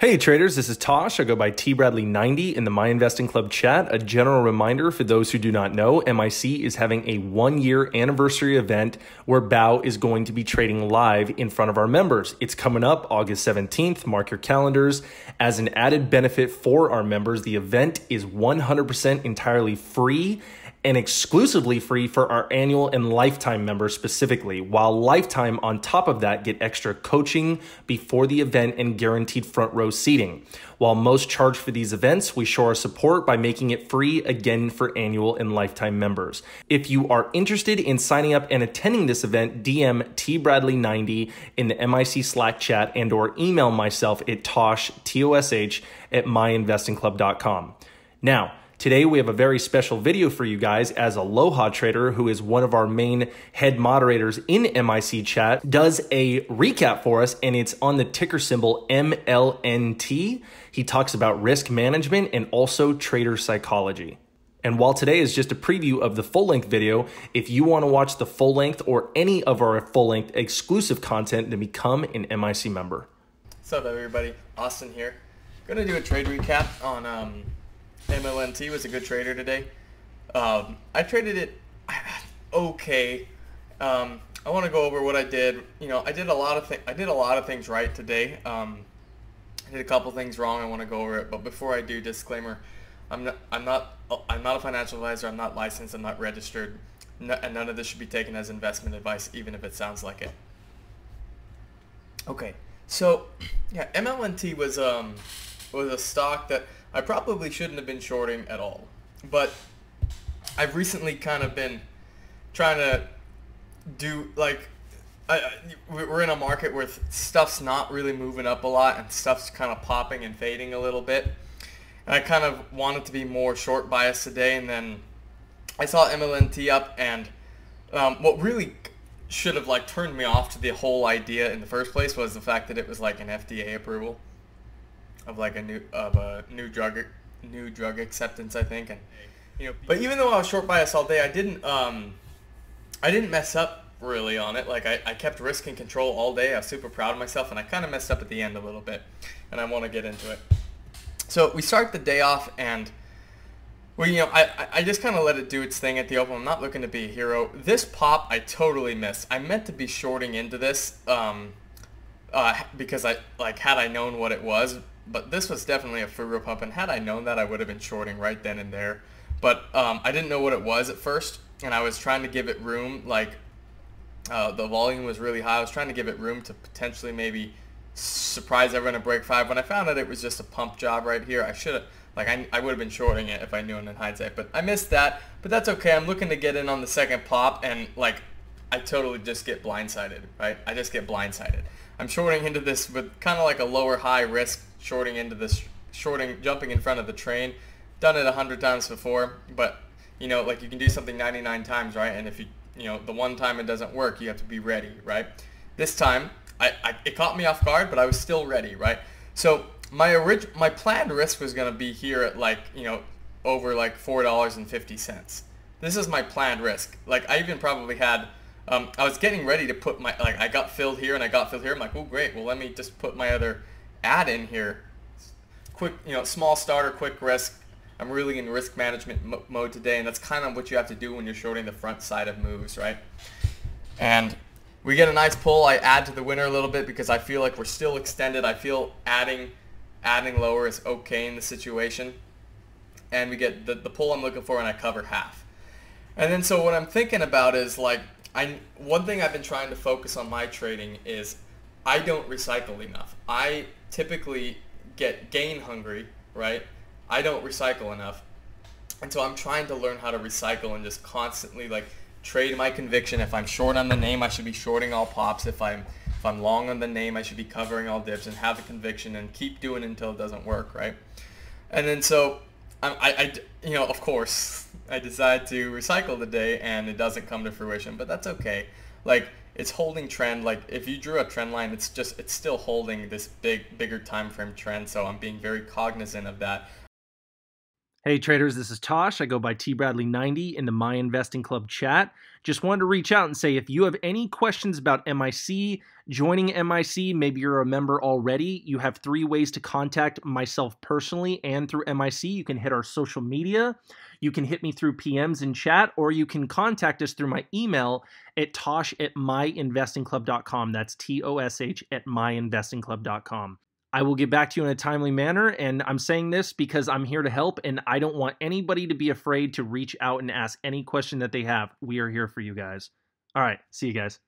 Hey traders, this is Tosh. I go by tbradley90 in the My Investing Club chat. A general reminder for those who do not know, MIC is having a one-year anniversary event where Bao is going to be trading live in front of our members. It's coming up August 17th. Mark your calendars. As an added benefit for our members, the event is 100% entirely free and exclusively free for our annual and lifetime members specifically, while lifetime on top of that get extra coaching before the event and guaranteed front row seating. While most charge for these events, we show our support by making it free again for annual and lifetime members. If you are interested in signing up and attending this event, DM tbradley90 in the MIC Slack chat and or email myself at Tosh, T-O-S-H, at MyInvestingClub.com. Now, today we have a very special video for you guys, as Aloha Trader, who is one of our main head moderators in MIC chat, does a recap for us, and it's on the ticker symbol MLNT. He talks about risk management and also trader psychology. And while today is just a preview of the full-length video, if you want to watch the full-length or any of our full-length exclusive content, then become an MIC member. What's up, everybody? Austin here. Gonna do a trade recap on MLNT. Was a good trader today. I traded it okay. I want to go over what I did. You know, I did a lot of things right today. I did a couple things wrong. I want to go over it, but before I do, disclaimer: I'm not a financial advisor. I'm not licensed. I'm not registered, and none of this should be taken as investment advice, even if it sounds like it. Okay, so yeah, MLNT was a stock that I probably shouldn't have been shorting at all, but I've recently kind of been trying to do, like, we're in a market where stuff's not really moving up a lot and stuff's kind of popping and fading a little bit, and I kind of wanted to be more short biased today. And then I saw MLNT up, and what really should have, like, turned me off to the whole idea in the first place was the fact that it was like an FDA approval of a new drug acceptance, I think. And you know, but even though I was short bias all day, I didn't mess up really on it. Like, I kept risk and control all day. I was super proud of myself, and I kind of messed up at the end a little bit, and I want to get into it. So we start the day off, and well, you know, I just kind of let it do its thing at the open. I'm not looking to be a hero. This pop I totally missed. I meant to be shorting into this because I, like, had I known what it was. But this was definitely a FURO pump, and had I known that, I would have been shorting right then and there. But I didn't know what it was at first, and I was trying to give it room. Like, the volume was really high. I was trying to give it room to potentially maybe surprise everyone and break five. When I found out it was just a pump job right here, I should have, like, I would have been shorting it if I knew it in hindsight. But I missed that, but that's okay. I'm looking to get in on the second pop, and, like, I totally just get blindsided, right? I just get blindsided. I'm shorting into this with kind of like a lower high risk, shorting into this, jumping in front of the train. Done it 100 times before, but you know, like, you can do something 99 times, right? And if you know, the one time it doesn't work, you have to be ready, right? This time, it caught me off guard, but I was still ready, right? So my planned risk was going to be here at, like, you know, over like $4.50. This is my planned risk. Like, I even probably had. I was getting ready to put my, like, I got filled here and I got filled here. I'm like, oh great, well, let me just put my other ad in here. Quick, you know, small starter, quick risk. I'm really in risk management mode today, and that's kind of what you have to do when you're shorting the front side of moves, right? And we get a nice pull. I add to the winner a little bit because I feel like we're still extended. I feel adding lower is okay in the situation. And we get the pull I'm looking for, and I cover half. And then so what I'm thinking about is, like, one thing I've been trying to focus on my trading is I don't recycle enough. I typically get gain hungry, right? I don't recycle enough. And so I'm trying to learn how to recycle and just constantly, like, trade my conviction. If I'm short on the name, I should be shorting all pops. If I'm long on the name, I should be covering all dips and have a conviction and keep doing it until it doesn't work, right? And then so you know, of course, I decide to recycle the day, and it doesn't come to fruition, but that's okay. Like, it's holding trend. Like, if you drew a trend line, it's still holding this bigger time frame trend, so I'm being very cognizant of that. Hey traders, this is Tosh. I go by tbradley90 in the My Investing Club chat. Just wanted to reach out and say if you have any questions about MIC, joining MIC, maybe you're a member already, you have three ways to contact myself personally and through MIC. You can hit our social media, you can hit me through PMs in chat, or you can contact us through my email at tosh@myinvestingclub.com. That's Tosh at myinvestingclub.com. I will get back to you in a timely manner, and I'm saying this because I'm here to help, and I don't want anybody to be afraid to reach out and ask any question that they have. We are here for you guys. All right, see you guys.